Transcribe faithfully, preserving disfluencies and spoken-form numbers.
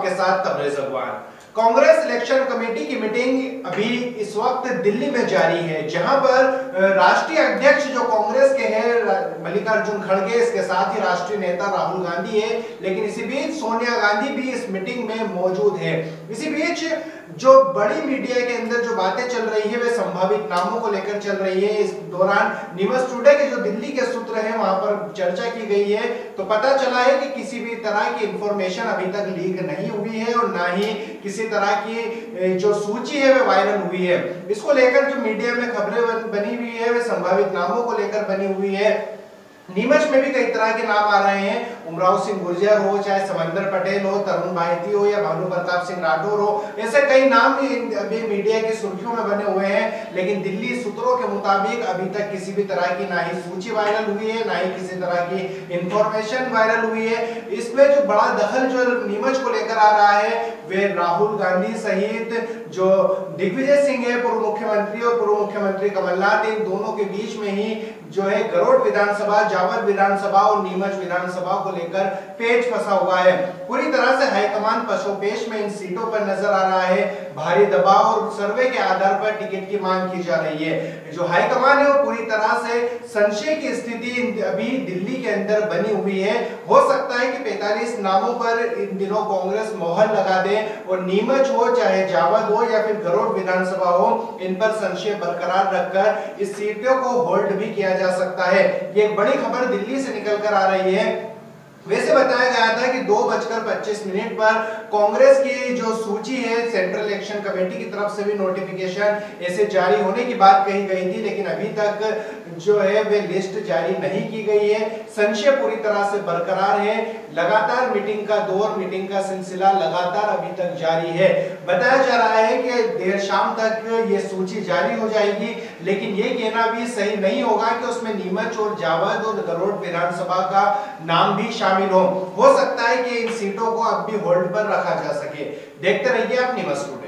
आपके साथ Tabrez Agwan. Congress election committee की मीटिंग अभी इस वक्त दिल्ली में जारी है, जहां पर राष्ट्रीय अध्यक्ष जो कांग्रेस के हैं मल्लिकार्जुन खड़गे, इसके साथ ही राष्ट्रीय नेता राहुल गांधी है, लेकिन इसी बीच सोनिया गांधी भी इस मीटिंग में मौजूद है। इसी बीच जो बड़ी मीडिया के अंदर जो बातें चल रही है वे संभावित नामों को लेकर चल रही है। इस दौरान नीमच टुडे के जो दिल्ली के सूत्र हैं वहां पर चर्चा की गई है, तो पता चला है कि किसी भी तरह की इंफॉर्मेशन अभी तक लीक नहीं हुई है और ना ही किसी तरह की जो सूची है वे वायरल हुई है। इसको लेकर जो मीडिया में खबरें बनी हुई है वे संभावित नामों को लेकर बनी हुई है। नीमच में भी कई तरह के नाम आ रहे हैं, उमराव सिंह गुर्जर हो, चाहे समंदर पटेल हो, तरुण भाटी हो या भानु प्रताप सिंह राठौर हो, ऐसे कई नाम अभी मीडिया की सुर्खियों में बने हुए हैं। लेकिन दिल्ली सूत्रों के मुताबिक अभी तक किसी भी तरह की ना ही सूची वायरल हुई है, ना ही किसी तरह की इंफॉर्मेशन वायरल हुई है। इसमें जो बड़ा दखल जो नीमच को लेकर आ रहा है वे राहुल गांधी सहित जो दिग्विजय सिंह है पूर्व मुख्यमंत्री और पूर्व मुख्यमंत्री कमलनाथ, इन दोनों के बीच में ही जो है गरोठ विधानसभा, जावद विधानसभा और नीमच विधानसभा को लेकर पेच फंसा हुआ है। पूरी तरह से हाईकमान पसोपेश में इन सीटों पर नजर आ रहा है। भारी दबाव और सर्वे के आधार पर टिकट की मांग की जा रही है। जो हाईकमान है वो पूरी तरह से संशय की स्थिति अभी दिल्ली के अंदर बनी हुई है। हो सकता है कि पैंतालीस नामों पर इन दिनों कांग्रेस मोहर लगा दे और नीमच हो, चाहे जावद हो या फिर गरोठ विधानसभा हो, इन पर संशय बरकरार रखकर इस सीटों को होल्ड भी किया जा सकता है। ये एक बड़ी खबर दिल्ली से निकल कर आ रही है। वैसे बताया गया था कि दो बजकर पच्चीस मिनट पर कांग्रेस की जो सूची है सेंट्रल इलेक्शन कमेटी की तरफ से भी नोटिफिकेशन ऐसे जारी होने की बात कही गई थी, लेकिन अभी तक जो है वे लिस्ट जारी नहीं की गई है। संशय पूरी तरह से बरकरार है। लगातार मीटिंग का दौर, मीटिंग का सिलसिला लगातार अभी तक जारी है। बताया जा रहा है कि देर शाम तक ये सूची जारी हो जाएगी, लेकिन ये कहना भी सही नहीं होगा कि उसमें नीमच और जावद और गरोठ विधानसभा का नाम भी शामिल हो। हो सकता है कि इन सीटों को अब भी होल्ड पर रखा जा सके। देखते रहिए आप नीमच।